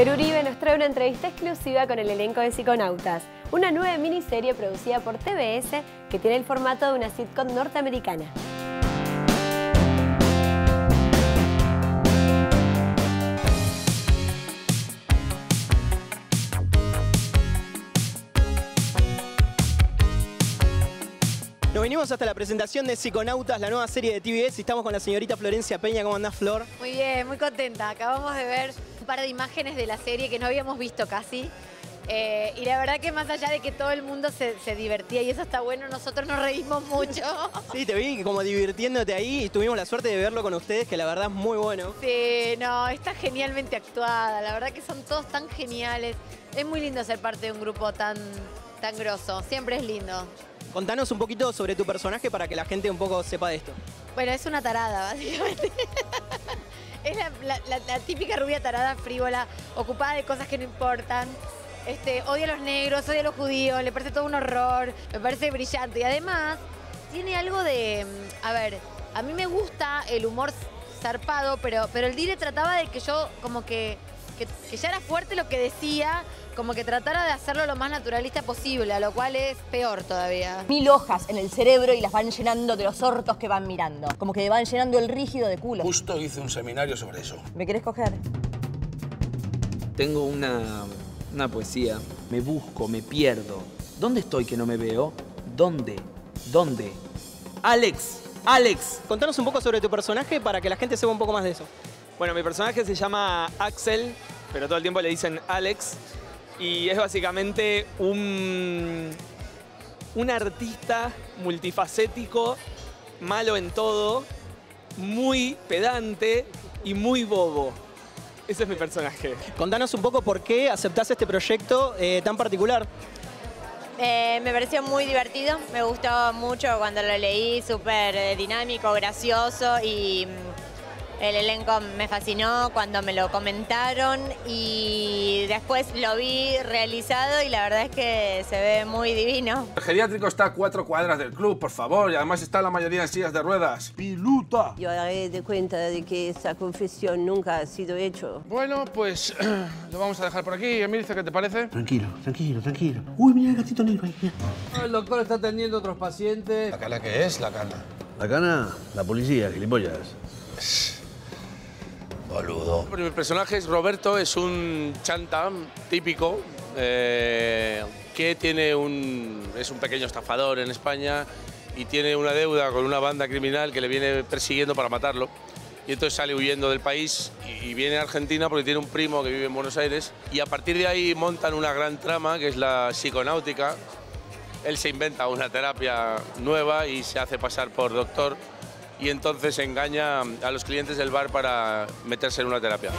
Pero Uribe nos trae una entrevista exclusiva con el elenco de Psiconautas, una nueva miniserie producida por TBS que tiene el formato de una sitcom norteamericana. Nos venimos hasta la presentación de Psiconautas, la nueva serie de TBS, y estamos con la señorita Florencia Peña. ¿Cómo andás, Flor? Muy bien, muy contenta. Acabamos de ver un par de imágenes de la serie que no habíamos visto casi. Y la verdad que más allá de que todo el mundo se divertía y eso está bueno, nosotros nos reímos mucho. Sí, te vi como divirtiéndote ahí y tuvimos la suerte de verlo con ustedes, que la verdad es muy bueno. Sí, no, está genialmente actuada. La verdad que son todos tan geniales. Es muy lindo ser parte de un grupo tan grosso. Siempre es lindo. Contanos un poquito sobre tu personaje para que la gente un poco sepa de esto. Bueno, es una tarada, básicamente. Es la típica rubia tarada frívola, ocupada de cosas que no importan. Odia a los negros, odia a los judíos, le parece todo un horror, me parece brillante. Y además, tiene algo de... A ver, a mí me gusta el humor zarpado, pero el Dire trataba de que yo como que ya era fuerte lo que decía, como que tratara de hacerlo lo más naturalista posible, a lo cual es peor todavía. 1000 hojas en el cerebro y las van llenando de los ortos que van mirando. Como que van llenando el rígido de culo. Justo hice un seminario sobre eso. ¿Me querés coger? Tengo una poesía. Me busco, me pierdo. ¿Dónde estoy que no me veo? ¿Dónde? ¿Dónde? ¡Alex! ¡Alex! Contanos un poco sobre tu personaje para que la gente sepa un poco más de eso. Bueno, mi personaje se llama Axel, pero todo el tiempo le dicen Alex. Y es básicamente un artista multifacético, malo en todo, muy pedante y muy bobo. Ese es mi personaje. Contanos un poco por qué aceptás este proyecto tan particular. Me pareció muy divertido, me gustó mucho cuando lo leí, súper dinámico, gracioso y... El elenco me fascinó cuando me lo comentaron y después lo vi realizado y la verdad es que se ve muy divino. El geriátrico está a 4 cuadras del club, por favor, y además está la mayoría en sillas de ruedas. ¡Piluta! Yo daré de cuenta de que esa confesión nunca ha sido hecha. Bueno, pues lo vamos a dejar por aquí. Emilio, ¿qué te parece? Tranquilo, tranquilo, tranquilo. Uy, mira el gatito negro ahí. El doctor está atendiendo a otros pacientes. ¿La cana qué es, la cana? La cana, la policía, gilipollas. Boludo. Mi personaje es Roberto, es un chanta típico que tiene es un pequeño estafador en España y tiene una deuda con una banda criminal que le viene persiguiendo para matarlo. Y entonces sale huyendo del país y viene a Argentina porque tiene un primo que vive en Buenos Aires y a partir de ahí montan una gran trama que es la psiconáutica. Él se inventa una terapia nueva y se hace pasar por doctor. Y entonces engaña a los clientes del bar para meterse en una terapia.